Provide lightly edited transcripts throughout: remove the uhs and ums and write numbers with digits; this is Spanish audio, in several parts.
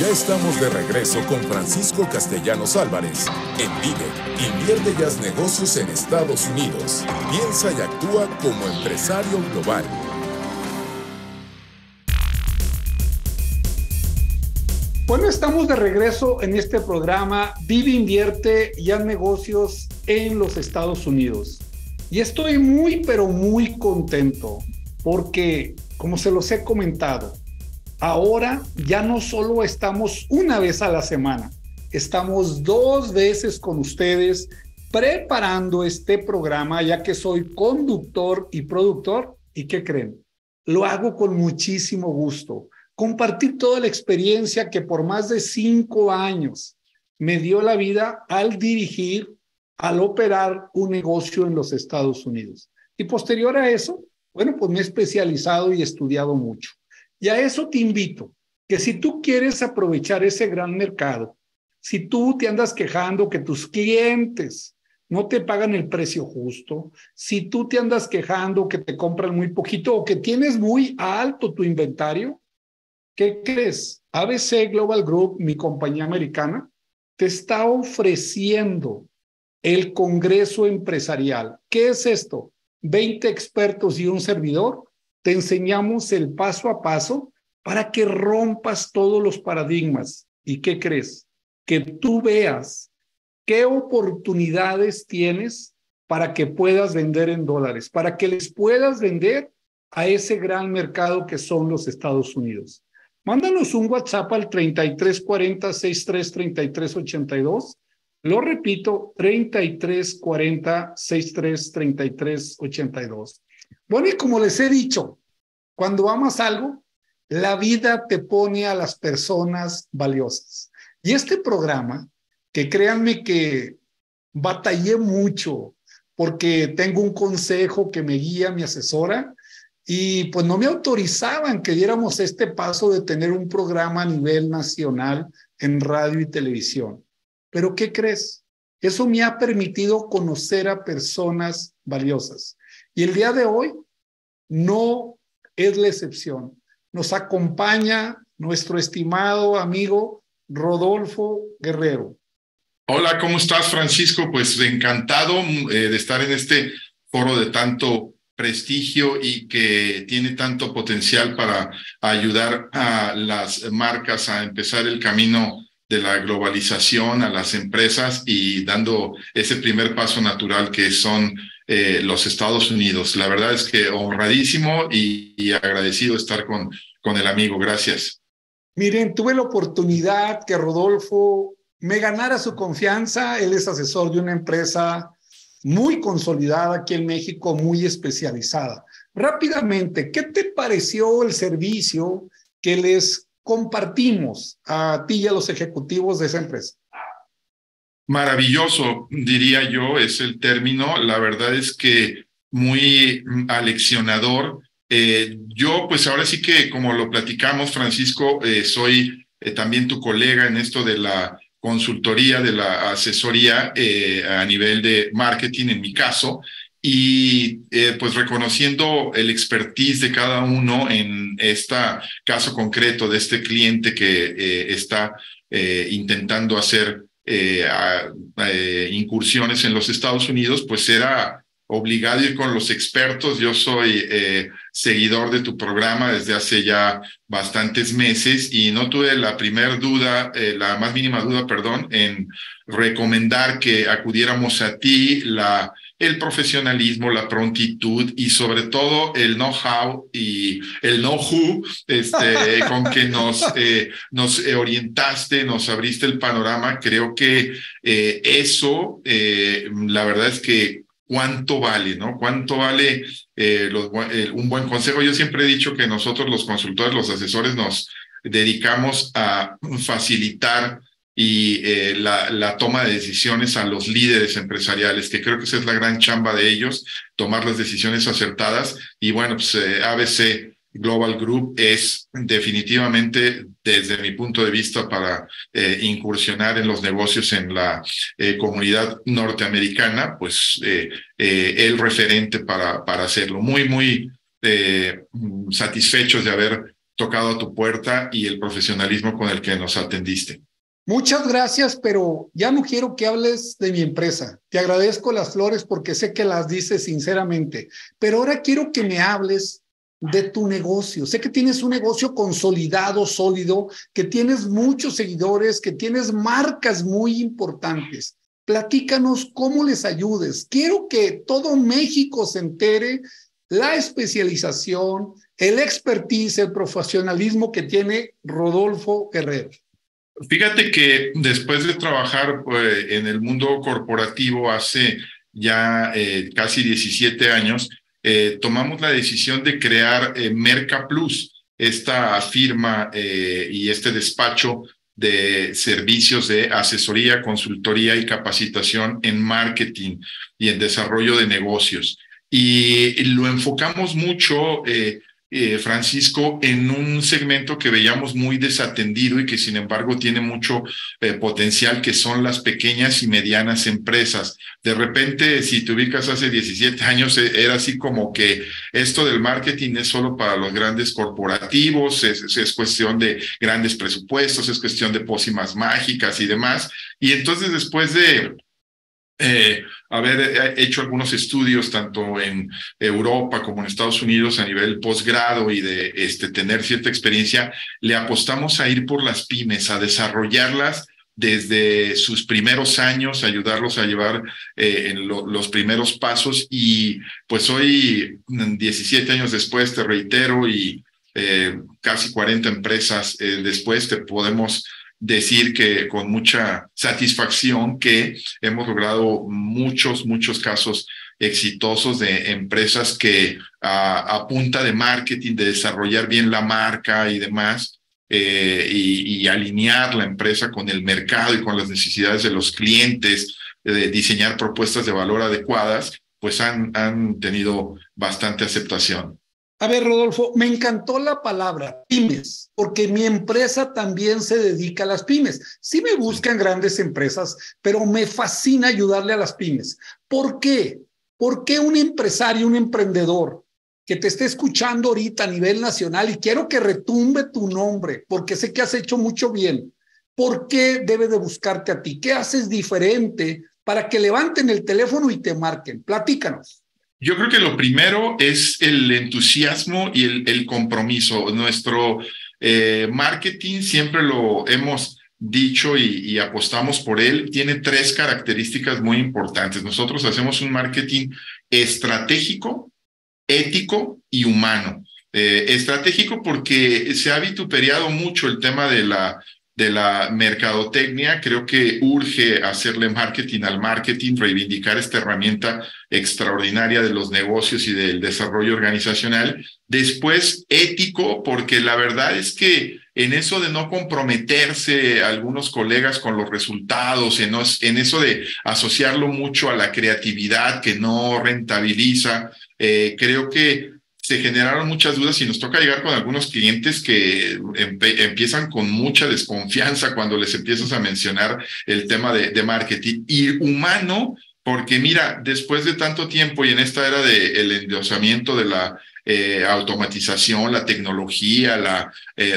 Ya estamos de regreso con Francisco Castellanos Álvarez. En Vive, invierte y haz negocios en Estados Unidos. Piensa y actúa como empresario global. Bueno, estamos de regreso en este programa Vive, invierte y haz negocios en los Estados Unidos. Y estoy muy, pero muy contento porque, como se los he comentado, ahora ya no solo estamos una vez a la semana, estamos dos veces con ustedes preparando este programa, ya que soy conductor y productor. ¿Y qué creen? Lo hago con muchísimo gusto. Compartir toda la experiencia que por más de 5 años me dio la vida al dirigir, al operar un negocio en los Estados Unidos. Y posterior a eso, bueno, pues me he especializado y estudiado mucho. Y a eso te invito, que si tú quieres aprovechar ese gran mercado, si tú te andas quejando que tus clientes no te pagan el precio justo, si tú te andas quejando que te compran muy poquito o que tienes muy alto tu inventario, ¿qué crees? ABC Global Group, mi compañía americana, te está ofreciendo el Congreso Empresarial. ¿Qué es esto? 20 expertos y un servidor. Te enseñamos el paso a paso para que rompas todos los paradigmas. ¿Y qué crees? Que tú veas qué oportunidades tienes para que puedas vender en dólares, para que les puedas vender a ese gran mercado que son los Estados Unidos. Mándanos un WhatsApp al 3340-633382. Lo repito, 3340-633382. Bueno, y como les he dicho, cuando amas algo, la vida te pone a las personas valiosas. Y este programa, que créanme que batallé mucho, porque tengo un consejo que me guía, me asesora, y pues no me autorizaban que diéramos este paso de tener un programa a nivel nacional en radio y televisión. Pero ¿qué crees? Eso me ha permitido conocer a personas valiosas. Y el día de hoy no es la excepción. Nos acompaña nuestro estimado amigo Rodolfo Guerrero. Hola, ¿cómo estás, Francisco? Pues encantado de estar en este foro de tanto prestigio y que tiene tanto potencial para ayudar a las marcas a empezar el camino de la globalización, a las empresas y dando ese primer paso natural que son los Estados Unidos. La verdad es que honradísimo y agradecido estar con el amigo. Gracias. Miren, tuve la oportunidad que Rodolfo me ganara su confianza. Él es asesor de una empresa muy consolidada aquí en México, muy especializada. Rápidamente, ¿qué te pareció el servicio que les compartimos a ti y a los ejecutivos de esa empresa? Maravilloso, diría yo, es el término. La verdad es que muy aleccionador. Yo, pues ahora sí que, como lo platicamos, Francisco, soy también tu colega en esto de la consultoría, de la asesoría a nivel de marketing, en mi caso, y pues reconociendo el expertise de cada uno en este caso concreto de este cliente que está intentando hacer incursiones en los Estados Unidos, pues era obligado a ir con los expertos. Yo soy seguidor de tu programa desde hace ya bastantes meses y no tuve la más mínima duda, en recomendar que acudiéramos a ti. El profesionalismo, la prontitud y sobre todo el know-how y el know-who con que nos orientaste, nos abriste el panorama. Creo que eso, la verdad es que cuánto vale, ¿no? Cuánto vale un buen consejo. Yo siempre he dicho que nosotros los consultores, los asesores, nos dedicamos a facilitar y la toma de decisiones a los líderes empresariales, que creo que esa es la gran chamba de ellos, tomar las decisiones acertadas. Y bueno, pues ABC Global Group es definitivamente, desde mi punto de vista, para incursionar en los negocios en la comunidad norteamericana, pues el referente para hacerlo. Muy, muy satisfechos de haber tocado a tu puerta y el profesionalismo con el que nos atendiste. Muchas gracias, pero ya no quiero que hables de mi empresa. Te agradezco las flores porque sé que las dices sinceramente, pero ahora quiero que me hables de tu negocio. Sé que tienes un negocio consolidado, sólido, que tienes muchos seguidores, que tienes marcas muy importantes. Platícanos cómo les ayudes. Quiero que todo México se entere la especialización, el expertise, el profesionalismo que tiene Rodolfo Guerrero. Fíjate que después de trabajar en el mundo corporativo hace ya casi 17 años, tomamos la decisión de crear MercaPlus, esta firma y este despacho de servicios de asesoría, consultoría y capacitación en marketing y en desarrollo de negocios. Y lo enfocamos mucho, Francisco, en un segmento que veíamos muy desatendido y que sin embargo tiene mucho potencial, que son las pequeñas y medianas empresas. De repente, si te ubicas hace 17 años, era así como que esto del marketing es solo para los grandes corporativos, es cuestión de grandes presupuestos, es cuestión de pócimas mágicas y demás. Y entonces después de haber hecho algunos estudios tanto en Europa como en Estados Unidos a nivel posgrado y de tener cierta experiencia, le apostamos a ir por las pymes, a desarrollarlas desde sus primeros años, ayudarlos a llevar los primeros pasos. Y pues hoy, 17 años después, te reitero, y casi 40 empresas después, te podemos decir que con mucha satisfacción que hemos logrado muchos casos exitosos de empresas que a punta de marketing, de desarrollar bien la marca y demás, y alinear la empresa con el mercado y con las necesidades de los clientes, de diseñar propuestas de valor adecuadas, pues han tenido bastante aceptación. A ver, Rodolfo, me encantó la palabra pymes, porque mi empresa también se dedica a las pymes. Sí me buscan grandes empresas, pero me fascina ayudarle a las pymes. ¿Por qué? ¿Por qué un empresario, un emprendedor que te esté escuchando ahorita a nivel nacional, y quiero que retumbe tu nombre, porque sé que has hecho mucho bien, ¿por qué debe de buscarte a ti? ¿Qué haces diferente para que levanten el teléfono y te marquen? Platícanos. Yo creo que lo primero es el entusiasmo y el compromiso. Nuestro marketing, siempre lo hemos dicho y apostamos por él, tiene tres características muy importantes. Nosotros hacemos un marketing estratégico, ético y humano. Estratégico porque se ha vituperiado mucho el tema de la mercadotecnia. Creo que urge hacerle marketing al marketing, reivindicar esta herramienta extraordinaria de los negocios y del desarrollo organizacional. Después, ético, porque la verdad es que en eso de no comprometerse algunos colegas con los resultados, en eso de asociarlo mucho a la creatividad que no rentabiliza, creo que se generaron muchas dudas y nos toca llegar con algunos clientes que empiezan con mucha desconfianza cuando les empiezas a mencionar el tema de marketing. Y humano, porque mira, después de tanto tiempo y en esta era del endiosamiento de la automatización, la tecnología, la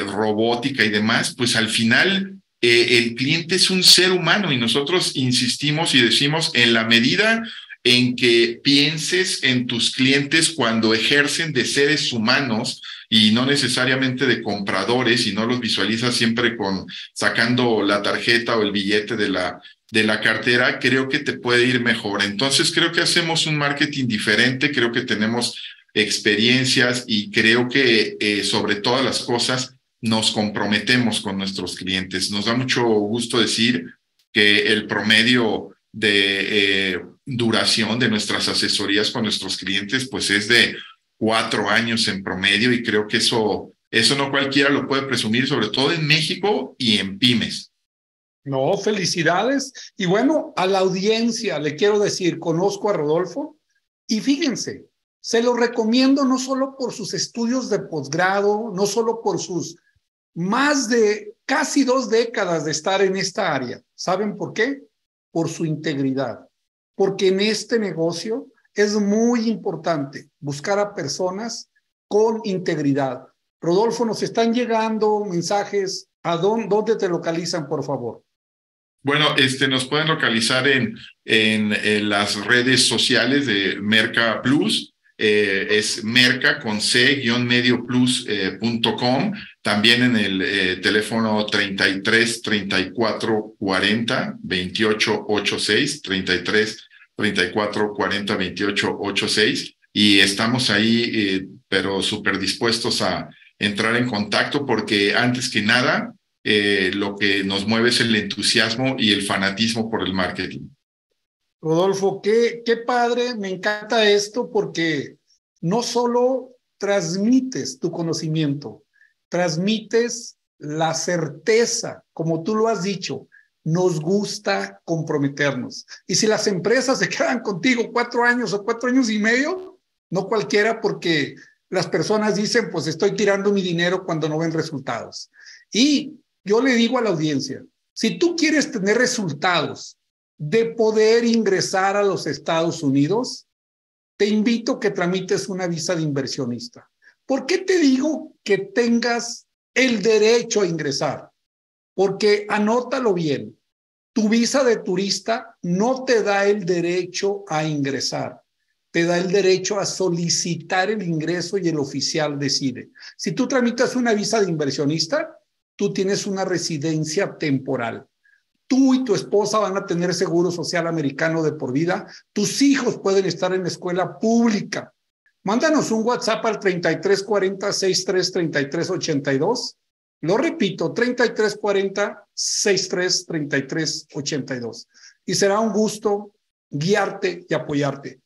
robótica y demás, pues al final el cliente es un ser humano, y nosotros insistimos y decimos, en la medida en que pienses en tus clientes cuando ejercen de seres humanos y no necesariamente de compradores, y no los visualizas siempre sacando la tarjeta o el billete de la cartera, creo que te puede ir mejor. Entonces creo que hacemos un marketing diferente, creo que tenemos experiencias y creo que sobre todas las cosas nos comprometemos con nuestros clientes. Nos da mucho gusto decir que el promedio de duración de nuestras asesorías con nuestros clientes pues es de 4 años en promedio, y creo que eso no cualquiera lo puede presumir, sobre todo en México y en pymes. No, felicidades. Y bueno, a la audiencia le quiero decir, conozco a Rodolfo y fíjense, se lo recomiendo no solo por sus estudios de posgrado, no solo por sus más de casi 2 décadas de estar en esta área. ¿Saben por qué? Por su integridad, porque en este negocio es muy importante buscar a personas con integridad, Rodolfo, nos están llegando mensajes. ¿A dónde te localizan, por favor? Bueno, nos pueden localizar en las redes sociales de MercaPlus. Es merca con c-medioplus.com. También en el teléfono 33 34 40 28 86, 33 34 40 28 86, y estamos ahí pero súper dispuestos a entrar en contacto, porque antes que nada lo que nos mueve es el entusiasmo y el fanatismo por el marketing. Rodolfo, qué padre, me encanta esto, porque no solo transmites tu conocimiento, transmites la certeza, como tú lo has dicho, nos gusta comprometernos. Y si las empresas se quedan contigo 4 años o 4 años y medio, no cualquiera, porque las personas dicen, pues estoy tirando mi dinero, cuando no ven resultados. Y yo le digo a la audiencia, si tú quieres tener resultados de poder ingresar a los Estados Unidos, te invito a que tramites una visa de inversionista. ¿Por qué te digo que tengas el derecho a ingresar? Porque, anótalo bien, tu visa de turista no te da el derecho a ingresar, te da el derecho a solicitar el ingreso, y el oficial decide. Si tú tramitas una visa de inversionista, tú tienes una residencia temporal. Tú y tu esposa van a tener seguro social americano de por vida. Tus hijos pueden estar en la escuela pública. Mándanos un WhatsApp al 3340-633382. Lo repito, 3340-633382. Y será un gusto guiarte y apoyarte.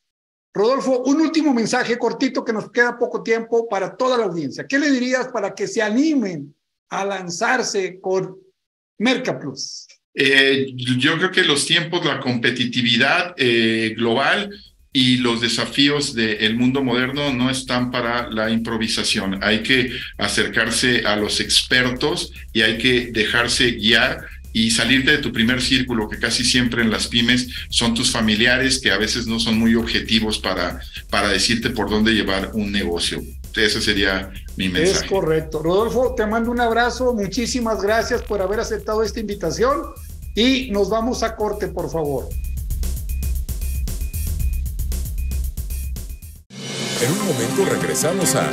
Rodolfo, un último mensaje cortito, que nos queda poco tiempo, para toda la audiencia. ¿Qué le dirías para que se animen a lanzarse con MercaPlus? Yo creo que los tiempos, la competitividad global y los desafíos del mundo moderno no están para la improvisación. Hay que acercarse a los expertos y hay que dejarse guiar y salirte de tu primer círculo, que casi siempre en las pymes son tus familiares, que a veces no son muy objetivos para decirte por dónde llevar un negocio. Ese sería mi mensaje. Es correcto. Rodolfo, te mando un abrazo. Muchísimas gracias por haber aceptado esta invitación, y nos vamos a corte, por favor. En un momento regresamos a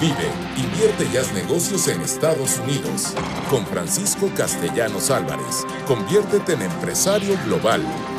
Vive, invierte y haz negocios en Estados Unidos con Francisco Castellanos Álvarez. Conviértete en empresario global.